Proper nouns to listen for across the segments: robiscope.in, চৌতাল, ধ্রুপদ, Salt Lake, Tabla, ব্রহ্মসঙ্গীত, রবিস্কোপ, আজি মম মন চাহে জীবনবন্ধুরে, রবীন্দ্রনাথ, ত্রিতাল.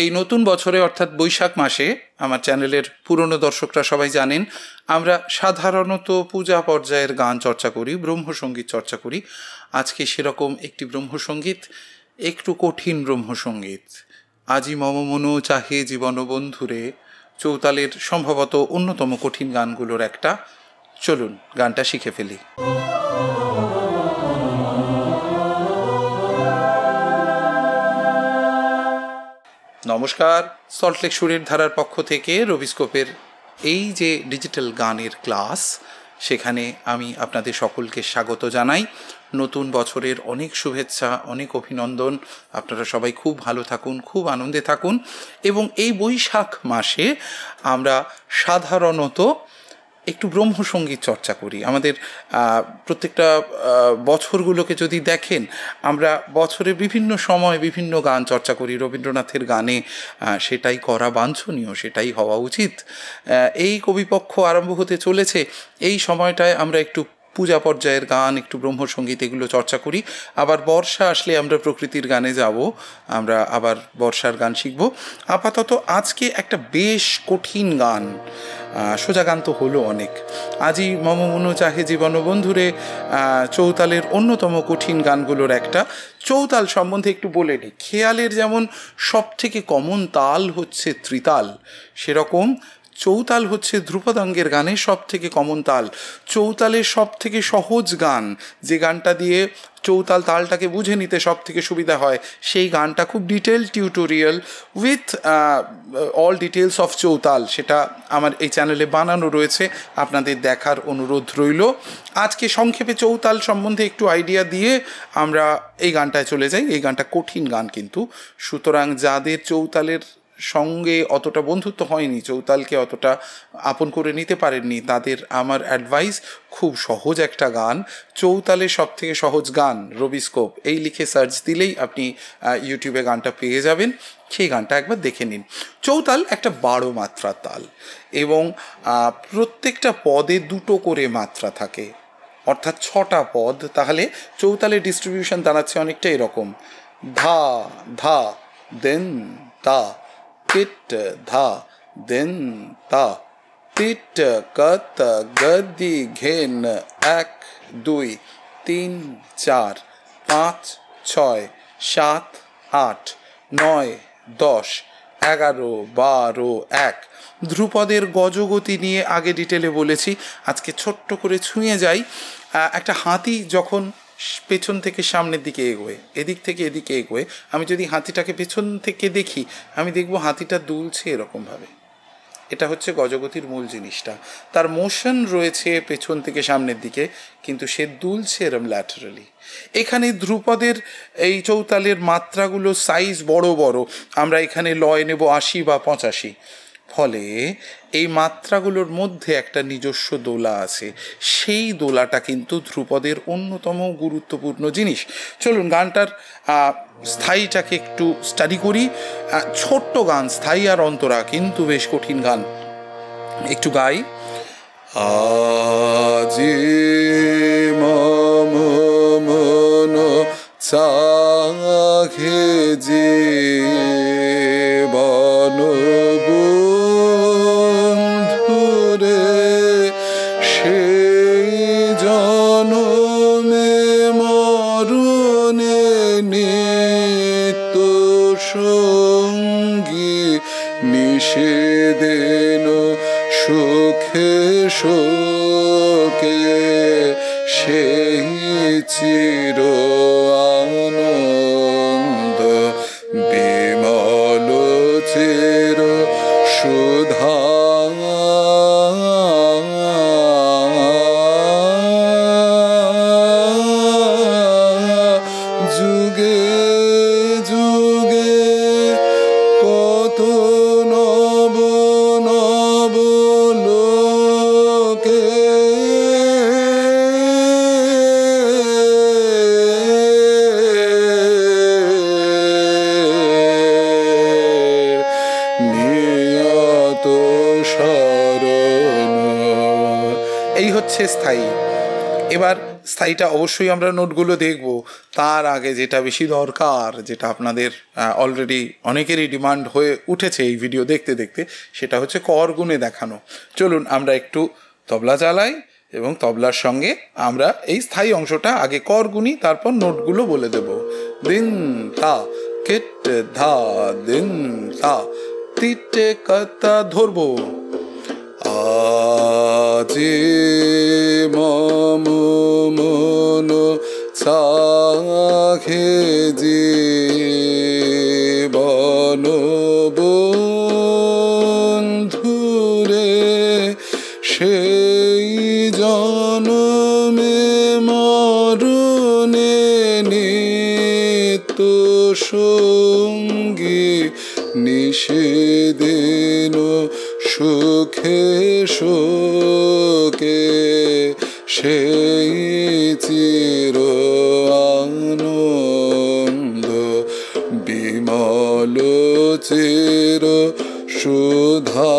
এই নতুন বছরে অর্থাৎ বৈশাখ মাসে আমার চ্যানেলের পুরনো দর্শকরা সবাই জানেন আমরা সাধারণত পূজা পর্যায়ের গান চর্চা করি, ব্রহ্মসঙ্গীত চর্চা করি। আজকে সেরকম একটি ব্রহ্মসঙ্গীত, একটু কঠিন ব্রহ্মসঙ্গীত। আজি মম মনো চাহে জীবনবন্ধুরে, চৌতালের সম্ভবত অন্যতম কঠিন গানগুলোর একটা। চলুন গানটা শিখে ফেলি। নমস্কার, সল্টলেক সুরের ধারার পক্ষ থেকে রবিস্কোপের এই যে ডিজিটাল গানের ক্লাস, সেখানে আমি আপনাদের সকলকে স্বাগত জানাই। নতুন বছরের অনেক শুভেচ্ছা, অনেক অভিনন্দন। আপনারা সবাই খুব ভালো থাকুন, খুব আনন্দে থাকুন। এবং এই বৈশাখ মাসে আমরা সাধারণত একটু ব্রহ্মসঙ্গীত চর্চা করি। আমাদের প্রত্যেকটা বছরগুলোকে যদি দেখেন, আমরা বছরে বিভিন্ন সময় বিভিন্ন গান চর্চা করি। রবীন্দ্রনাথের গানে সেটাই করা বাঞ্ছনীয়, সেটাই হওয়া উচিত। এই কবিপক্ষ আরম্ভ হতে চলেছে, এই সময়টায় আমরা একটু পূজা পর্যায়ের গান, একটু ব্রহ্মসঙ্গীত, এগুলো চর্চা করি। আবার বর্ষা আসলে আমরা প্রকৃতির গানে যাব, আমরা আবার বর্ষার গান শিখব। আপাতত আজকে একটা বেশ কঠিন গান, সোজা গান তো হলো অনেক। আজি মম মনো চাহে জীবনবন্ধুরে, চৌতালের অন্যতম কঠিন গানগুলোর একটা। চৌতাল সম্বন্ধে একটু বলে নিই। খেয়ালের যেমন সবথেকে কমন তাল হচ্ছে ত্রিতাল, সেরকম চৌতাল হচ্ছে ধ্রুপদাঙ্গের গানে সবথেকে কমন তাল। চৌতালের সবথেকে সহজ গান, যে গানটা দিয়ে চৌতাল তালটাকে বুঝে নিতে সব থেকে সুবিধা হয়, সেই গানটা খুব detail tutorial with all details of চৌতাল, সেটা আমার এই চ্যানেলে বানানো রয়েছে, আপনাদের দেখার অনুরোধ রইল। আজকে সংক্ষেপে চৌতাল সম্বন্ধে একটু আইডিয়া দিয়ে আমরা এই গানটায় চলে যাই। এই গানটা কঠিন গান কিন্তু, সুতরাং যাদের চৌতালের সঙ্গে অতটা বন্ধুত্ব হয়নি, চৌতালকে অতটা আপন করে নিতে পারেননি, তাদের আমার অ্যাডভাইস, খুব সহজ একটা গান, চৌতালের সবথেকে সহজ গান রবিস্কোপ, এই লিখে সার্চ দিলেই আপনি ইউটিউবে গানটা পেয়ে যাবেন। সেই গানটা একবার দেখে নিন। চৌতাল একটা 12 মাত্রা তাল, এবং প্রত্যেকটা পদে দুটো করে মাত্রা থাকে, অর্থাৎ 6টা পদ। তাহলে চৌতালের ডিস্ট্রিবিউশন দাঁড়াচ্ছে অনেকটা এরকম: ধা ধা দেন তা, টিট ধা দেন তা, টিট কত গদি ঘেন, 1 2 3 4 5 6 7 8 9 10 11 12 1। ধ্রুপদের গজগতি নিয়ে আগে ডিটেলে বলেছি, আজকে ছোট্ট করে ছুঁয়ে যাই। একটা হাতি যখন পেছন থেকে সামনের দিকে এগোয়, এদিক থেকে এদিকে এগোয়, আমি যদি হাতিটাকে পেছন থেকে দেখি, আমি দেখব হাতিটা দুলছে এরকমভাবে। এটা হচ্ছে গজগতির মূল জিনিসটা, তার মোশন রয়েছে পেছন থেকে সামনের দিকে, কিন্তু সে দুলছে এরম ল্যাটারালি। এখানে ধ্রুপদের এই চৌতালের মাত্রাগুলো সাইজ বড় বড়, আমরা এখানে লয় নেব 80 বা 85, ফলে এই মাত্রাগুলোর মধ্যে একটা নিজস্ব দোলা আছে। সেই দোলাটা কিন্তু ধ্রুপদের অন্যতম গুরুত্বপূর্ণ জিনিস। চলুন গানটার স্থায়ীটাকে একটু স্টাডি করি। ছোট্ট গান, স্থায়ী আর অন্তরা কিন্তু বেশ কঠিন গান, একটু গাই। আজি মম মনো চাহে জীবনবন্ধুরে, সেদিন সুখে শোকে সেই চির আনন্দ বিমল চির সুধা স্থায়ীটা অবশ্যই আমরা নোটগুলো দেখব। তার আগে যেটা বেশি দরকার, যেটা আপনাদের অলরেডি অনেকেরই ডিমান্ড হয়ে উঠেছে এই ভিডিও দেখতে দেখতে, সেটা হচ্ছে কর গুণে দেখানো। চলুন আমরা একটু তবলা চালাই এবং তবলার সঙ্গে আমরা এই স্থায়ী অংশটা আগে কর গুণি, তারপর নোটগুলো বলে দেব। দিন তা কেট ধা দিন তা তিটে কাতা ধরবো আজি মম মন সাখে জীবন বন্ধুরে সেই জনমে মরুনে নিত্য সঙ্গী নিষেদিন সুখে শোকে সেই চির আনন্দ বিমল চির সুধা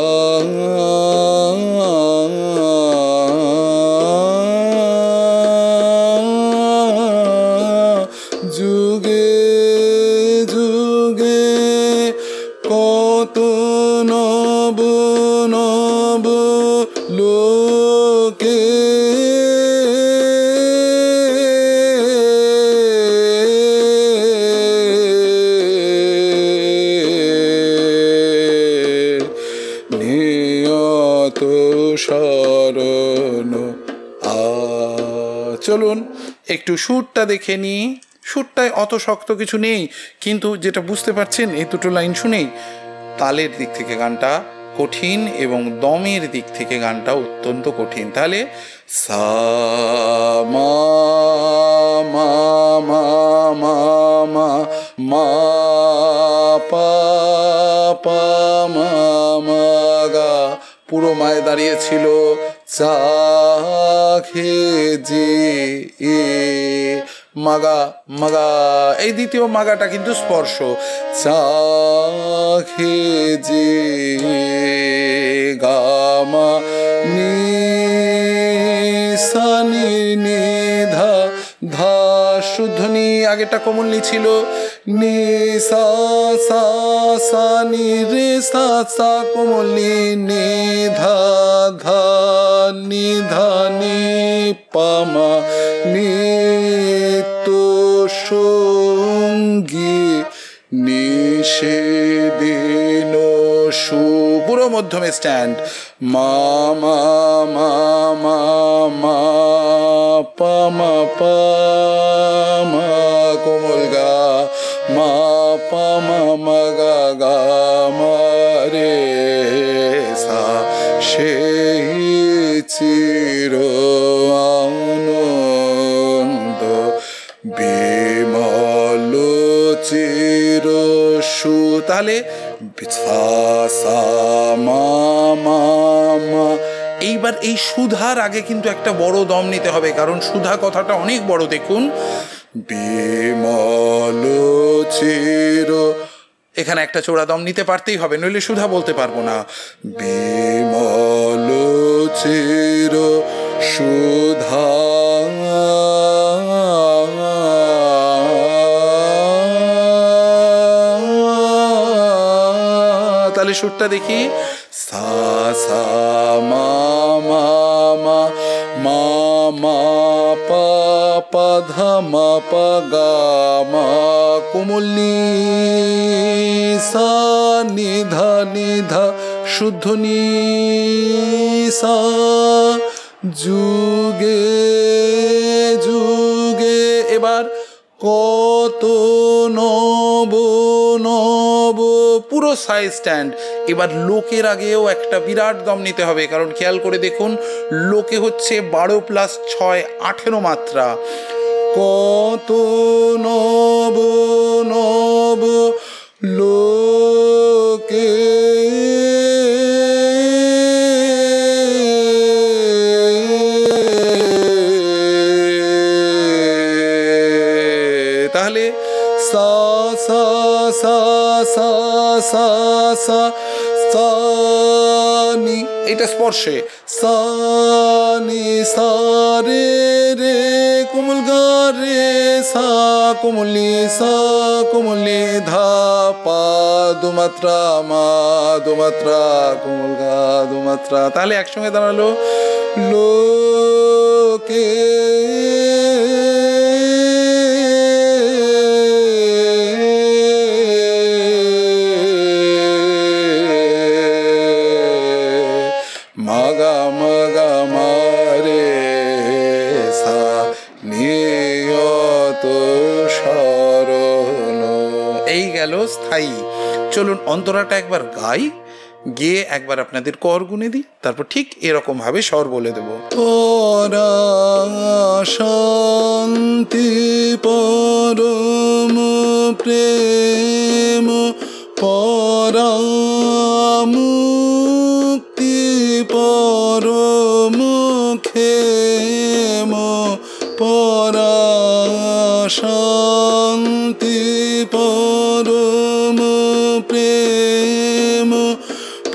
চলুন একটু সুরটা দেখে নিই। সুরটায় অত শক্ত কিছু নেই, কিন্তু যেটা বুঝতে পারছেন এই দুটো লাইন শুনেই, তালের দিক থেকে গানটা কঠিন এবং দমের দিক থেকে গানটা অত্যন্ত কঠিন। তাহলে সা মা মা মা মা মা মা পা পা মা মা গা পুরো মায়ে দাঁড়িয়েছিল। চা খে যে এ মাগা মাগা, এই দ্বিতীয় মাগাটা কিন্তু স্পর্শ। চা খে যে গা মা নি সা নি নি ধা ধা শুদ্ধ নি, আগেটা কোমলনি ছিল। নি সা সা সা নি রে সা সা কোমলনি নি ধা ধা নি ধা নি পা মা নি তো সঙ্গী নিষেদিন সু পুরো মধ্যমে স্ট্যান্ড। মা মা মা মা মা পা মা পা মা কোমল গা মা পা মা মা গা গা মা রে সা সেই চির আনন্দ বিমল চির সু। তাহলে এইবার এই সুধার আগে কিন্তু একটা বড় দম নিতে হবে, কারণ সুধা কথাটা অনেক বড়। দেখুন বিমল চির, এখানে একটা চোরা দম নিতে পারতেই হবে, নইলে সুধা বলতে পারবো না। বিমল চির সুধা সুরটা দেখি। সা সা মা মা মা মা মা পা পা ধা মা পা গা মা কোমলি সা নি ধা শুদ্ধ নি সা যুগে যুগে। এবার কত নব নব পুরো সাইজ স্ট্যান্ড। এবার লোকের আগেও একটা বিরাট দম নিতে হবে, কারণ খেয়াল করে দেখুন লোকে হচ্ছে 12+6 18 মাত্রা। কত নব নব লোকে সা সা সা সা সা সা সা নি, এটা স্পর্শে সা নি সা রে রে কোমল গা রে সা কোমলি সা কোমলি ধা পা দুমাত্রা মা দুমাত্রা কোমল গা দুমাত্রা। তাহলে একসঙ্গে দাঁড়ালো লোকে মাগা মাগা মারে সা নিয়ত শরণ। এই গেল স্থায়ী। চলুন অন্তরাটা একবার গাই, গিয়ে একবার আপনাদের কর গুনে দিই, তারপর ঠিক এরকম ভাবে স্বর বলে দেব। তোরা শান্তি পরম প্রেম পরম মুক্তি পরম ক্ষেম পরা শান্তি পরম প্রেম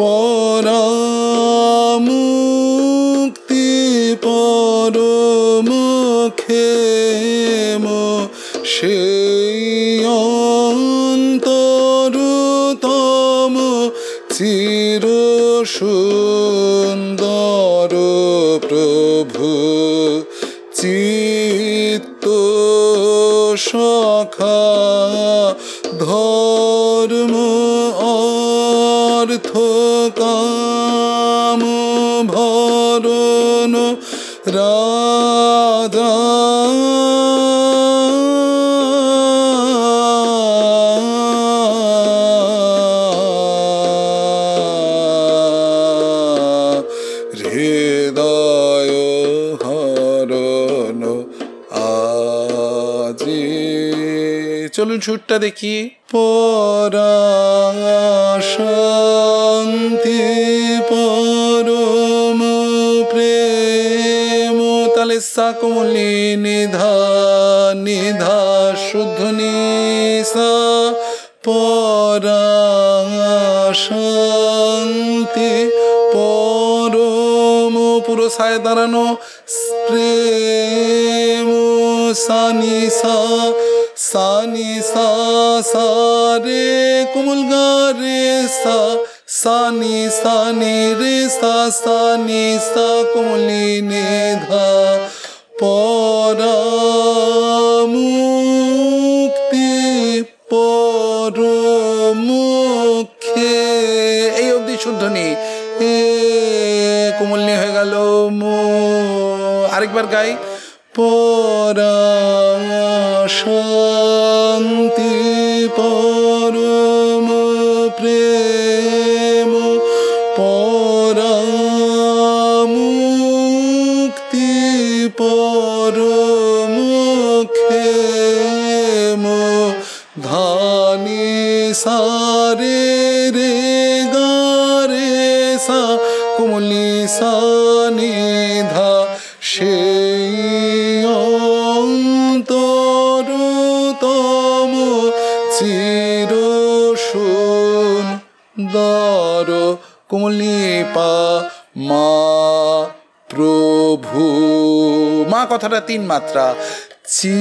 পরম মুক্তি পরম ক্ষেম। সেই অন্তরতম চির সুন্দর প্রভু চিত্ত সখা ধর্ম অর্থ কাম ভরণ রাধা হৃদয় হরণ আজি। চলুন সুরটা দেখি। পরা শান্তি পরম প্রেম, তালে সা কোমলি নিধা নিধা শুদ্ধ নিশা পরা শান্তি পরম পুরো সায় দাঁড়ানো প্রেম সানি সা সানি সা সা রে কোমল গা রে সা সানি সানি রে সা সানি সা কোমলি নে ধা পরা মুক্তি পরমুখে। এই অবধি শুদ্ধ নেই, এ কোমল নি হয়ে গেল মো। আরেকবার গাই। পরা শান্তি পরম প্রেম পরা মুক্তি পরম ক্ষেম ধানি সা রে রে গা রে সা কোমলি সা নি ধা। সেই অন্তরতম চির সুন্দর কোমলি পা মা প্রভু। মা কথাটা তিন মাত্রা, চি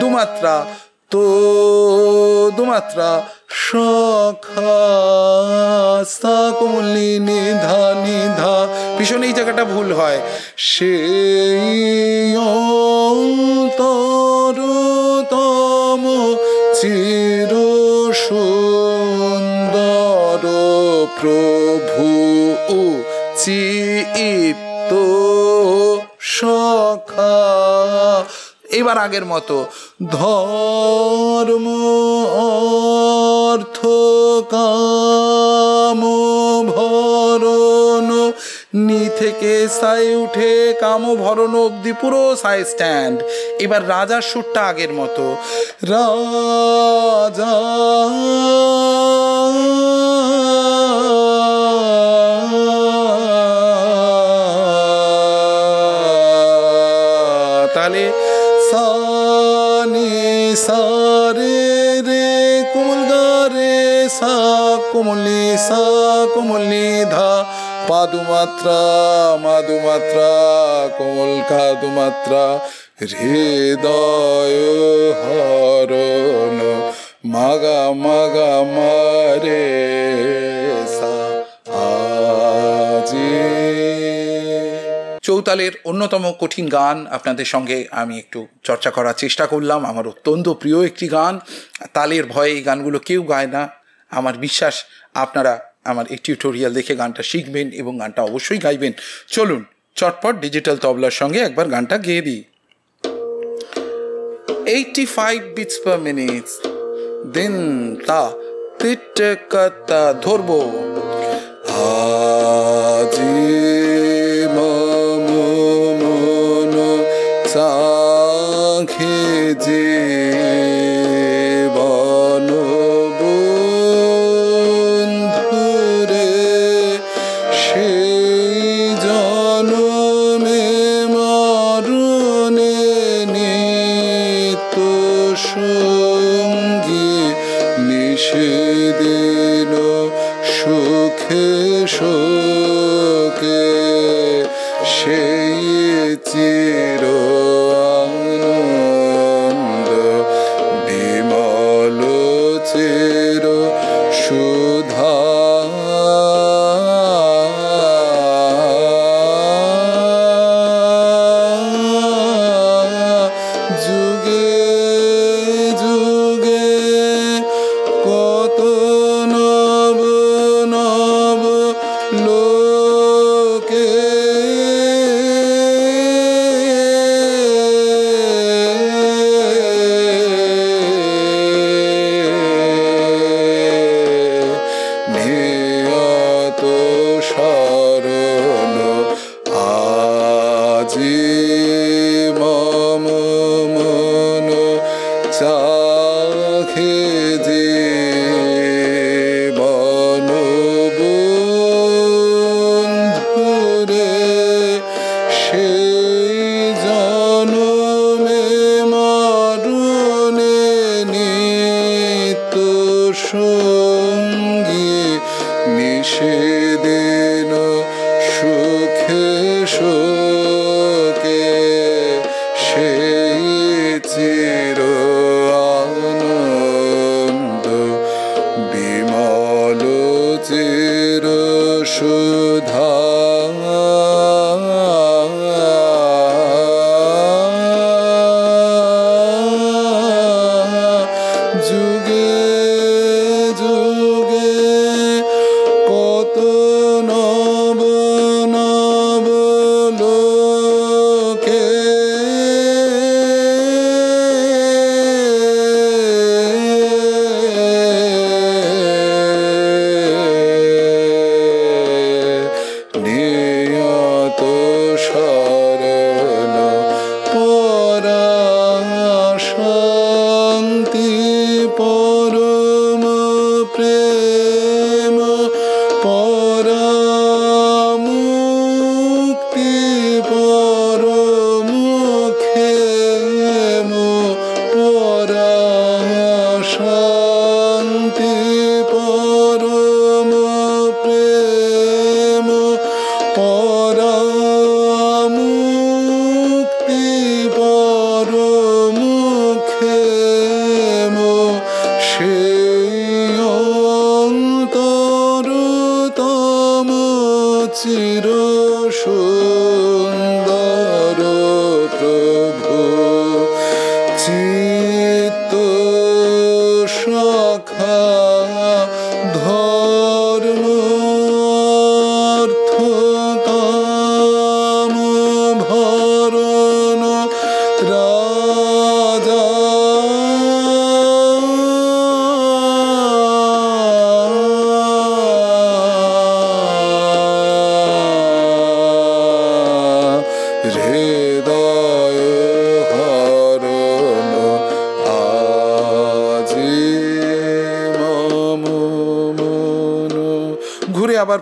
দুমাত্রা, তো দুমাত্রা, সখা সা কোমলি নিধা নিধা। ভীষণ এই জায়গাটা ভুল হয়। সেই অন্তরতম চির সুন্দর প্রভু চিত্ত সখা। এবার আগের মতো ধর্ম অর্থ কাম ভরণ নি থেকে সাই উঠে কাম ভরণ অবধি পুরো সাই স্ট্যান্ড। এবার রাজার সুরটা আগের মতো রাজা তালে সানি সা রে রে কোমল গা রে সা কুমলি সা কুমলি ধা পাদুমাত্রা মাদুমাত্রা কোমল খাদুমাত্রা হৃদয় হরণ মাগা মাগা মারে সা আজি। চৌতালের অন্যতম কঠিন গান আপনাদের সঙ্গে আমি একটু চর্চা করার চেষ্টা করলাম। আমার অত্যন্ত প্রিয় একটি গান, তালের ভয়ে এই গানগুলো কেউ গায় না। আমার বিশ্বাস আপনারা আমার এই টিউটোরিয়াল দেখে গানটা শিখবেন এবং গানটা অবশ্যই গাইবেন। চলুন চটপট ডিজিটাল তবলার সঙ্গে একবার গানটা গেয়ে দিই। 85 বিটস পার মিনিট দিন তা তিটকাতা ধরবো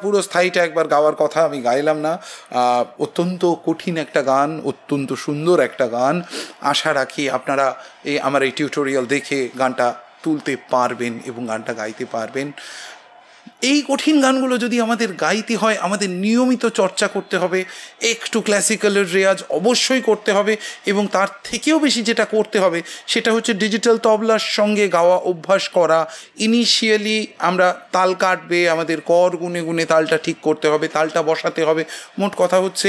পুরো স্থায়ীটা একবার গাওয়ার কথা আমি গাইলাম না। অত্যন্ত কঠিন একটা গান, অত্যন্ত সুন্দর একটা গান। আশা রাখি আপনারা এই আমার এই টিউটোরিয়াল দেখে গানটা তুলতে পারবেন এবং গানটা গাইতে পারবেন। এই কঠিন গানগুলো যদি আমাদের গাইতে হয়, আমাদের নিয়মিত চর্চা করতে হবে, একটু ক্লাসিক্যালের রেয়াজ অবশ্যই করতে হবে, এবং তার থেকেও বেশি যেটা করতে হবে সেটা হচ্ছে ডিজিটাল তবলার সঙ্গে গাওয়া অভ্যাস করা। ইনিশিয়ালি আমরা তাল কাটবে, আমাদের কর গুনে গুনে তালটা ঠিক করতে হবে, তালটা বসাতে হবে। মোট কথা হচ্ছে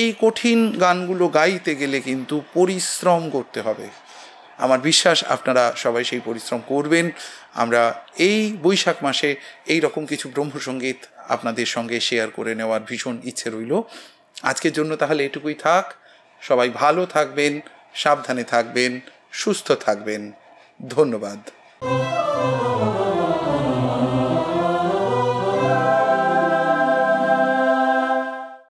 এই কঠিন গানগুলো গাইতে গেলে কিন্তু পরিশ্রম করতে হবে। আমার বিশ্বাস আপনারা সবাই সেই পরিশ্রম করবেন। আমরা এই বৈশাখ মাসে এই রকম কিছু ব্রহ্মসঙ্গীত আপনাদের সঙ্গে শেয়ার করে নেওয়ার ভীষণ ইচ্ছে রইল। আজকের জন্য তাহলে এটুকুই থাক। সবাই ভালো থাকবেন, সাবধানে থাকবেন, সুস্থ থাকবেন। ধন্যবাদ।